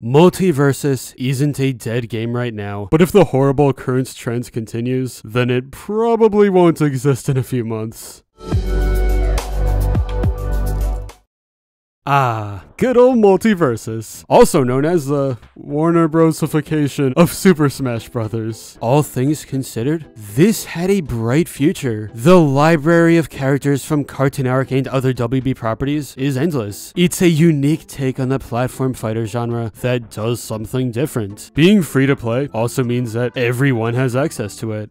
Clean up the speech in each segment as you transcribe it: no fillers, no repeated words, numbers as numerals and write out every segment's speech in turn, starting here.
MultiVersus isn't a dead game right now, but if the horrible current trends continues, then it probably won't exist in a few months. Ah, good old MultiVersus, also known as the Warner Brosification of Super Smash Bros. All things considered, this had a bright future. The library of characters from Cartoon Network and other WB properties is endless. It's a unique take on the platform fighter genre that does something different. Being free to play also means that everyone has access to it.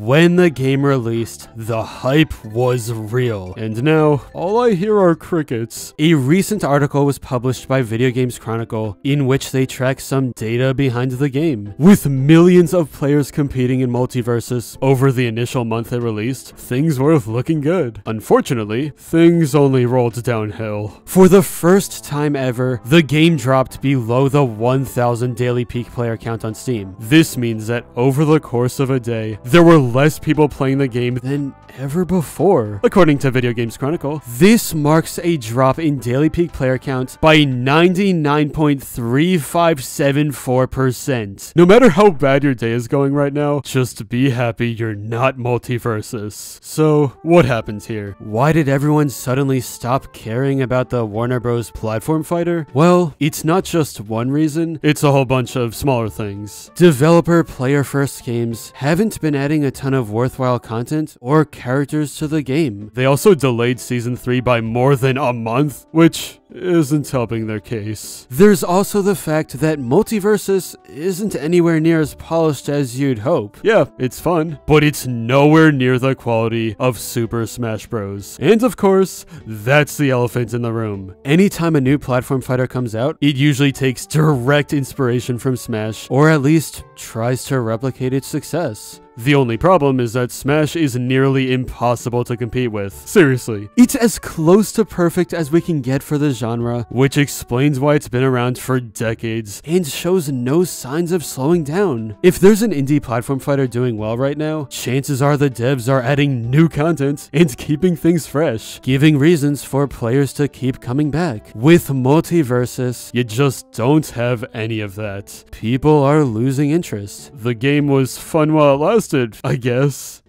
When the game released, the hype was real, and now all I hear are crickets. A recent article was published by Video Games Chronicle in which they track some data behind the game. With millions of players competing in MultiVersus over the initial month it released, things were looking good. Unfortunately, things only rolled downhill. For the first time ever, the game dropped below the 1,000 daily peak player count on Steam. This means that over the course of a day, there were less people playing the game than ever before. According to Video Games Chronicle, this marks a drop in daily peak player count by 99.3574%. No matter how bad your day is going right now, just be happy you're not MultiVersus. So, what happened here? Why did everyone suddenly stop caring about the Warner Bros. Platform fighter? Well, it's not just one reason, it's a whole bunch of smaller things. Developer Player First Games haven't been adding a ton of worthwhile content or characters to the game. They also delayed Season 3 by more than a month, which isn't helping their case. There's also the fact that MultiVersus isn't anywhere near as polished as you'd hope. Yeah, it's fun, but it's nowhere near the quality of Super Smash Bros. And of course, that's the elephant in the room. Anytime a new platform fighter comes out, it usually takes direct inspiration from Smash, or at least tries to replicate its success. The only problem is that Smash is nearly impossible to compete with. Seriously. It's as close to perfect as we can get for the genre, which explains why it's been around for decades and shows no signs of slowing down. If there's an indie platform fighter doing well right now, chances are the devs are adding new content and keeping things fresh, giving reasons for players to keep coming back. With MultiVersus, you just don't have any of that. People are losing interest. The game was fun while it lasted, I guess.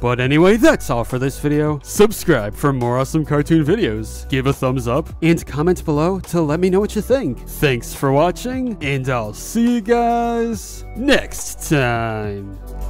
But anyway, that's all for this video. Subscribe for more awesome cartoon videos, give a thumbs up, and comment below to let me know what you think. Thanks for watching, and I'll see you guys next time.